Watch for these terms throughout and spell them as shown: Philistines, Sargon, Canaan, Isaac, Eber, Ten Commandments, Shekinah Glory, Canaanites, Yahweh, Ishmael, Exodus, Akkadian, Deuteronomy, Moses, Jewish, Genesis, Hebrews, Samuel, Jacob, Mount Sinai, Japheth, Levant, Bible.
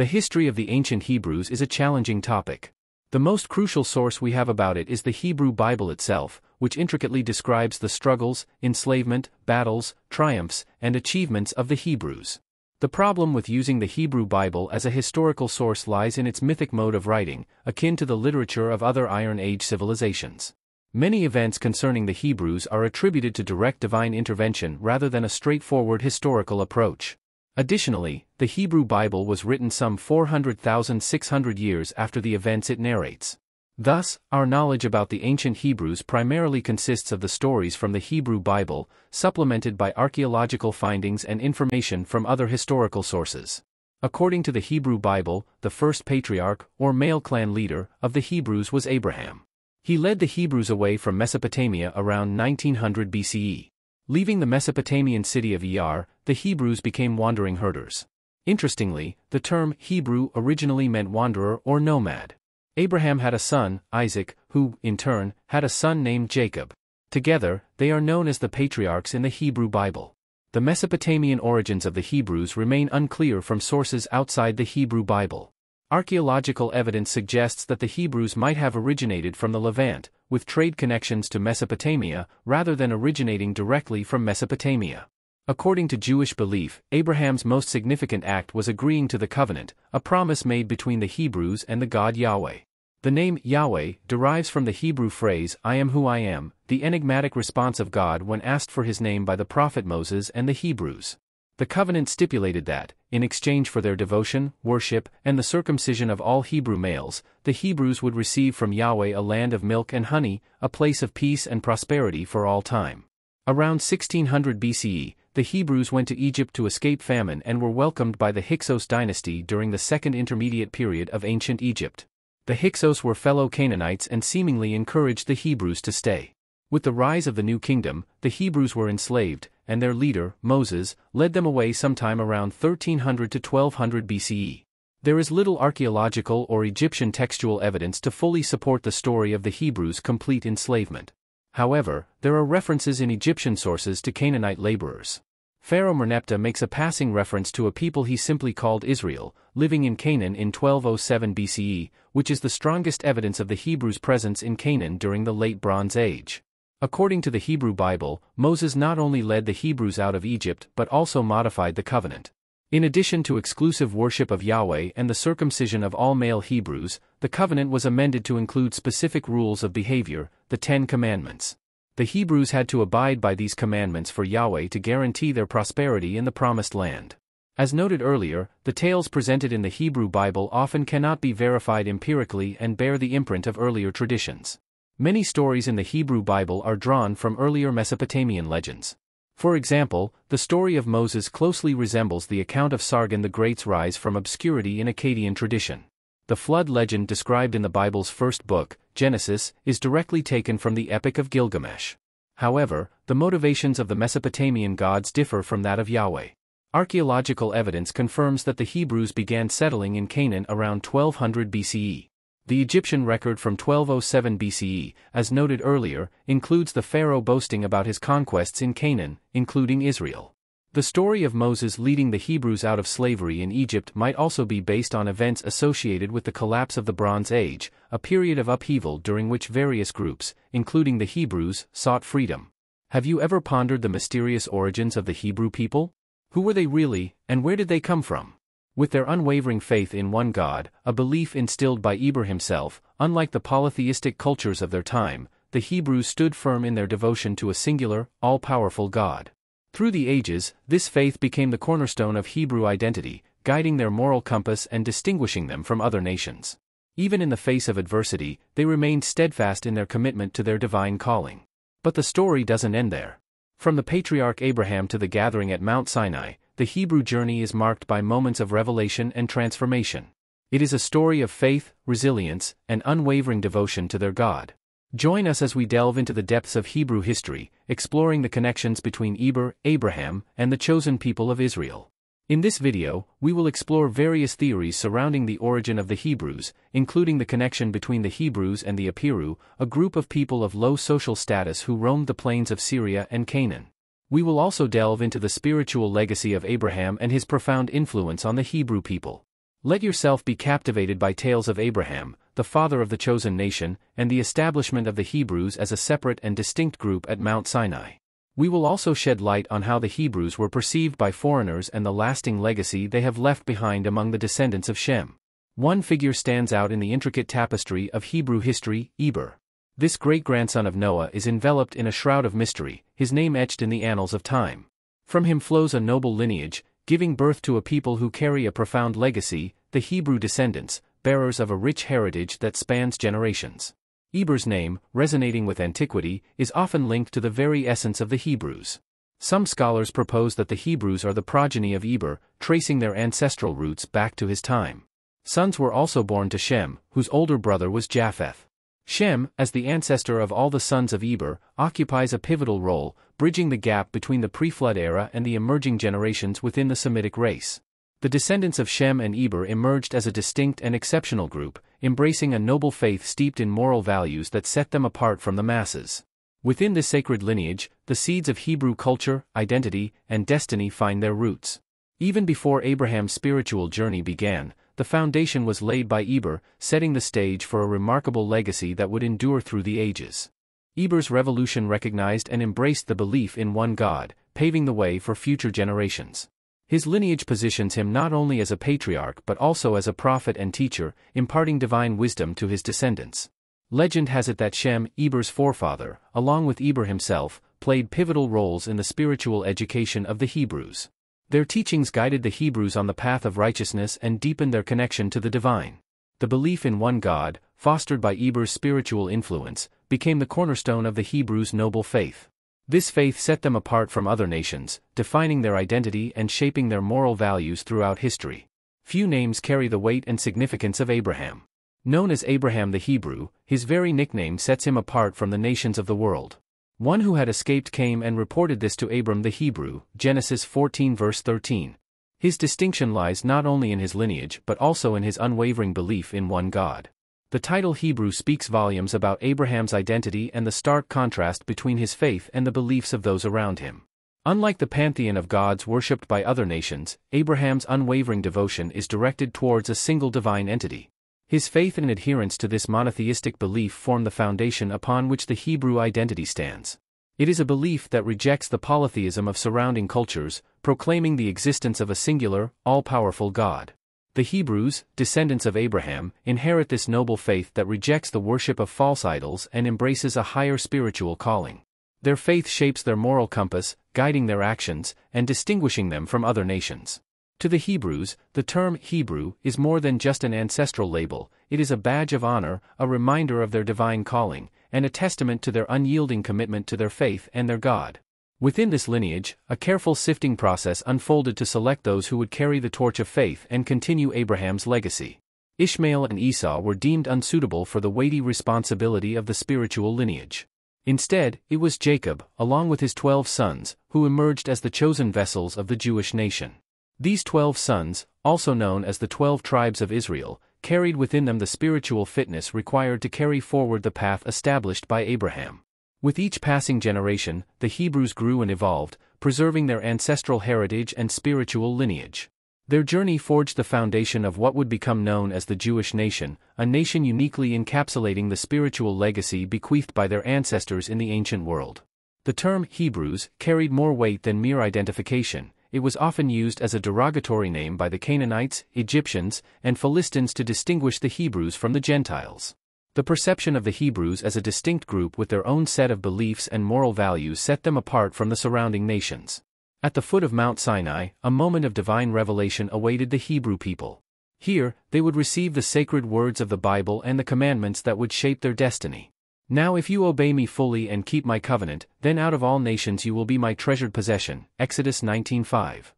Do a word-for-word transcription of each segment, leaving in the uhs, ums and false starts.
The history of the ancient Hebrews is a challenging topic. The most crucial source we have about it is the Hebrew Bible itself, which intricately describes the struggles, enslavement, battles, triumphs, and achievements of the Hebrews. The problem with using the Hebrew Bible as a historical source lies in its mythic mode of writing, akin to the literature of other Iron Age civilizations. Many events concerning the Hebrews are attributed to direct divine intervention rather than a straightforward historical approach. Additionally, the Hebrew Bible was written some four hundred thousand six hundred years after the events it narrates. Thus, our knowledge about the ancient Hebrews primarily consists of the stories from the Hebrew Bible, supplemented by archaeological findings and information from other historical sources. According to the Hebrew Bible, the first patriarch, or male clan leader, of the Hebrews was Abraham. He led the Hebrews away from Mesopotamia around nineteen hundred B C E. Leaving the Mesopotamian city of Eber, the Hebrews became wandering herders. Interestingly, the term Hebrew originally meant wanderer or nomad. Abraham had a son, Isaac, who, in turn, had a son named Jacob. Together, they are known as the patriarchs in the Hebrew Bible. The Mesopotamian origins of the Hebrews remain unclear from sources outside the Hebrew Bible. Archaeological evidence suggests that the Hebrews might have originated from the Levant, with trade connections to Mesopotamia, rather than originating directly from Mesopotamia. According to Jewish belief, Abraham's most significant act was agreeing to the covenant, a promise made between the Hebrews and the god Yahweh. The name Yahweh derives from the Hebrew phrase "I am who I am," the enigmatic response of God when asked for his name by the prophet Moses and the Hebrews. The covenant stipulated that, in exchange for their devotion, worship, and the circumcision of all Hebrew males, the Hebrews would receive from Yahweh a land of milk and honey, a place of peace and prosperity for all time. Around sixteen hundred B C E, the Hebrews went to Egypt to escape famine and were welcomed by the Hyksos dynasty during the Second Intermediate Period of ancient Egypt. The Hyksos were fellow Canaanites and seemingly encouraged the Hebrews to stay. With the rise of the new kingdom, the Hebrews were enslaved, and their leader, Moses, led them away sometime around thirteen hundred to twelve hundred B C E. There is little archaeological or Egyptian textual evidence to fully support the story of the Hebrews' complete enslavement. However, there are references in Egyptian sources to Canaanite laborers. Pharaoh Merneptah makes a passing reference to a people he simply called Israel, living in Canaan in twelve oh seven B C E, which is the strongest evidence of the Hebrews' presence in Canaan during the Late Bronze Age. According to the Hebrew Bible, Moses not only led the Hebrews out of Egypt but also modified the covenant. In addition to exclusive worship of Yahweh and the circumcision of all male Hebrews, the covenant was amended to include specific rules of behavior, the Ten Commandments. The Hebrews had to abide by these commandments for Yahweh to guarantee their prosperity in the Promised Land. As noted earlier, the tales presented in the Hebrew Bible often cannot be verified empirically and bear the imprint of earlier traditions. Many stories in the Hebrew Bible are drawn from earlier Mesopotamian legends. For example, the story of Moses closely resembles the account of Sargon the Great's rise from obscurity in Akkadian tradition. The flood legend described in the Bible's first book, Genesis, is directly taken from the Epic of Gilgamesh. However, the motivations of the Mesopotamian gods differ from that of Yahweh. Archaeological evidence confirms that the Hebrews began settling in Canaan around twelve hundred B C E. The Egyptian record from twelve oh seven B C E, as noted earlier, includes the pharaoh boasting about his conquests in Canaan, including Israel. The story of Moses leading the Hebrews out of slavery in Egypt might also be based on events associated with the collapse of the Bronze Age, a period of upheaval during which various groups, including the Hebrews, sought freedom. Have you ever pondered the mysterious origins of the Hebrew people? Who were they really, and where did they come from? With their unwavering faith in one God, a belief instilled by Eber himself, unlike the polytheistic cultures of their time, the Hebrews stood firm in their devotion to a singular, all-powerful God. Through the ages, this faith became the cornerstone of Hebrew identity, guiding their moral compass and distinguishing them from other nations. Even in the face of adversity, they remained steadfast in their commitment to their divine calling. But the story doesn't end there. From the patriarch Abraham to the gathering at Mount Sinai, the Hebrew journey is marked by moments of revelation and transformation. It is a story of faith, resilience, and unwavering devotion to their God. Join us as we delve into the depths of Hebrew history, exploring the connections between Eber, Abraham, and the chosen people of Israel. In this video, we will explore various theories surrounding the origin of the Hebrews, including the connection between the Hebrews and the Apiru, a group of people of low social status who roamed the plains of Syria and Canaan. We will also delve into the spiritual legacy of Abraham and his profound influence on the Hebrew people. Let yourself be captivated by tales of Abraham, the father of the chosen nation, and the establishment of the Hebrews as a separate and distinct group at Mount Sinai. We will also shed light on how the Hebrews were perceived by foreigners and the lasting legacy they have left behind among the descendants of Shem. One figure stands out in the intricate tapestry of Hebrew history, Eber. This great-grandson of Noah is enveloped in a shroud of mystery, his name etched in the annals of time. From him flows a noble lineage, giving birth to a people who carry a profound legacy, the Hebrew descendants, bearers of a rich heritage that spans generations. Eber's name, resonating with antiquity, is often linked to the very essence of the Hebrews. Some scholars propose that the Hebrews are the progeny of Eber, tracing their ancestral roots back to his time. Sons were also born to Shem, whose older brother was Japheth. Shem, as the ancestor of all the sons of Eber, occupies a pivotal role, bridging the gap between the pre-flood era and the emerging generations within the Semitic race. The descendants of Shem and Eber emerged as a distinct and exceptional group, embracing a noble faith steeped in moral values that set them apart from the masses. Within this sacred lineage, the seeds of Hebrew culture, identity, and destiny find their roots. Even before Abraham's spiritual journey began, the foundation was laid by Eber, setting the stage for a remarkable legacy that would endure through the ages. Eber's revolution recognized and embraced the belief in one God, paving the way for future generations. His lineage positions him not only as a patriarch but also as a prophet and teacher, imparting divine wisdom to his descendants. Legend has it that Shem, Eber's forefather, along with Eber himself, played pivotal roles in the spiritual education of the Hebrews. Their teachings guided the Hebrews on the path of righteousness and deepened their connection to the divine. The belief in one God, fostered by Eber's spiritual influence, became the cornerstone of the Hebrews' noble faith. This faith set them apart from other nations, defining their identity and shaping their moral values throughout history. Few names carry the weight and significance of Abraham. Known as Abraham the Hebrew, his very nickname sets him apart from the nations of the world. One who had escaped came and reported this to Abram the Hebrew, Genesis fourteen verse thirteen. His distinction lies not only in his lineage but also in his unwavering belief in one God. The title Hebrew speaks volumes about Abraham's identity and the stark contrast between his faith and the beliefs of those around him. Unlike the pantheon of gods worshipped by other nations, Abraham's unwavering devotion is directed towards a single divine entity. His faith and adherence to this monotheistic belief form the foundation upon which the Hebrew identity stands. It is a belief that rejects the polytheism of surrounding cultures, proclaiming the existence of a singular, all-powerful God. The Hebrews, descendants of Abraham, inherit this noble faith that rejects the worship of false idols and embraces a higher spiritual calling. Their faith shapes their moral compass, guiding their actions, and distinguishing them from other nations. To the Hebrews, the term Hebrew is more than just an ancestral label, it is a badge of honor, a reminder of their divine calling, and a testament to their unyielding commitment to their faith and their God. Within this lineage, a careful sifting process unfolded to select those who would carry the torch of faith and continue Abraham's legacy. Ishmael and Esau were deemed unsuitable for the weighty responsibility of the spiritual lineage. Instead, it was Jacob, along with his twelve sons, who emerged as the chosen vessels of the Jewish nation. These twelve sons, also known as the twelve tribes of Israel, carried within them the spiritual fitness required to carry forward the path established by Abraham. With each passing generation, the Hebrews grew and evolved, preserving their ancestral heritage and spiritual lineage. Their journey forged the foundation of what would become known as the Jewish nation, a nation uniquely encapsulating the spiritual legacy bequeathed by their ancestors in the ancient world. The term Hebrews carried more weight than mere identification. It was often used as a derogatory name by the Canaanites, Egyptians, and Philistines to distinguish the Hebrews from the Gentiles. The perception of the Hebrews as a distinct group with their own set of beliefs and moral values set them apart from the surrounding nations. At the foot of Mount Sinai, a moment of divine revelation awaited the Hebrew people. Here, they would receive the sacred words of the Bible and the commandments that would shape their destiny. Now if you obey me fully and keep my covenant, then out of all nations you will be my treasured possession, Exodus nineteen five.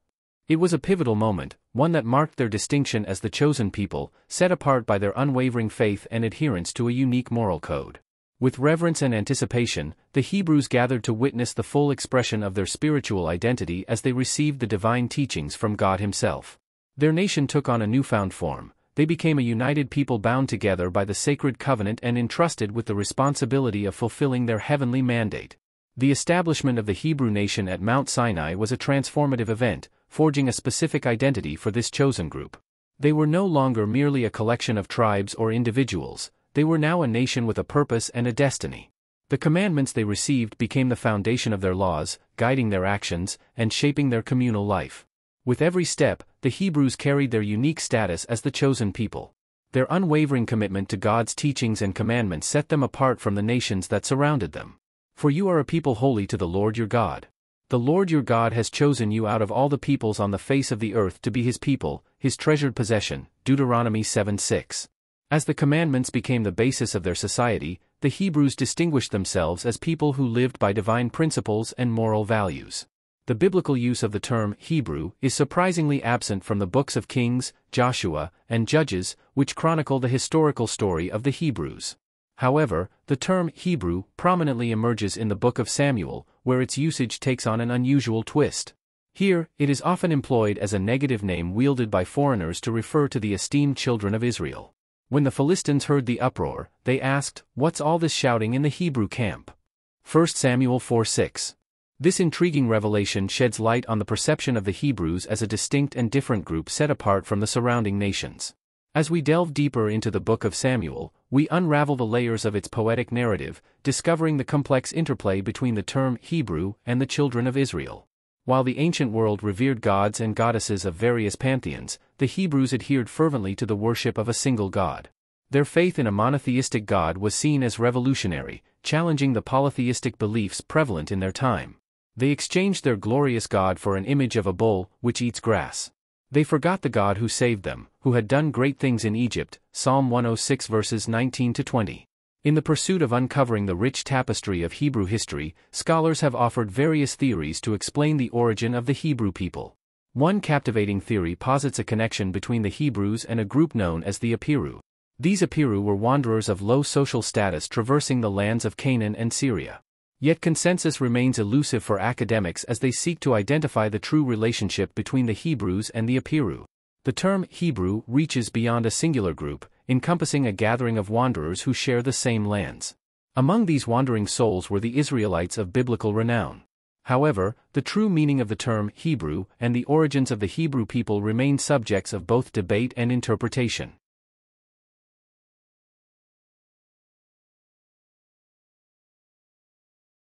It was a pivotal moment, one that marked their distinction as the chosen people, set apart by their unwavering faith and adherence to a unique moral code. With reverence and anticipation, the Hebrews gathered to witness the full expression of their spiritual identity as they received the divine teachings from God himself. Their nation took on a newfound form. They became a united people bound together by the sacred covenant and entrusted with the responsibility of fulfilling their heavenly mandate. The establishment of the Hebrew nation at Mount Sinai was a transformative event, forging a specific identity for this chosen group. They were no longer merely a collection of tribes or individuals, they were now a nation with a purpose and a destiny. The commandments they received became the foundation of their laws, guiding their actions, and shaping their communal life. With every step, the Hebrews carried their unique status as the chosen people. Their unwavering commitment to God's teachings and commandments set them apart from the nations that surrounded them. For you are a people holy to the Lord your God. The Lord your God has chosen you out of all the peoples on the face of the earth to be his people, his treasured possession. Deuteronomy seven six. As the commandments became the basis of their society, the Hebrews distinguished themselves as people who lived by divine principles and moral values. The biblical use of the term Hebrew is surprisingly absent from the books of Kings, Joshua, and Judges, which chronicle the historical story of the Hebrews. However, the term Hebrew prominently emerges in the Book of Samuel, where its usage takes on an unusual twist. Here, it is often employed as a negative name wielded by foreigners to refer to the esteemed children of Israel. When the Philistines heard the uproar, they asked, "What's all this shouting in the Hebrew camp?" First Samuel four six. This intriguing revelation sheds light on the perception of the Hebrews as a distinct and different group set apart from the surrounding nations. As we delve deeper into the Book of Samuel, we unravel the layers of its poetic narrative, discovering the complex interplay between the term Hebrew and the children of Israel. While the ancient world revered gods and goddesses of various pantheons, the Hebrews adhered fervently to the worship of a single god. Their faith in a monotheistic god was seen as revolutionary, challenging the polytheistic beliefs prevalent in their time. They exchanged their glorious god for an image of a bull, which eats grass. They forgot the God who saved them, who had done great things in Egypt, Psalm one oh six verses nineteen to twenty. In the pursuit of uncovering the rich tapestry of Hebrew history, scholars have offered various theories to explain the origin of the Hebrew people. One captivating theory posits a connection between the Hebrews and a group known as the Apiru. These Apiru were wanderers of low social status traversing the lands of Canaan and Syria. Yet consensus remains elusive for academics as they seek to identify the true relationship between the Hebrews and the Apiru. The term Hebrew reaches beyond a singular group, encompassing a gathering of wanderers who share the same lands. Among these wandering souls were the Israelites of biblical renown. However, the true meaning of the term Hebrew and the origins of the Hebrew people remain subjects of both debate and interpretation.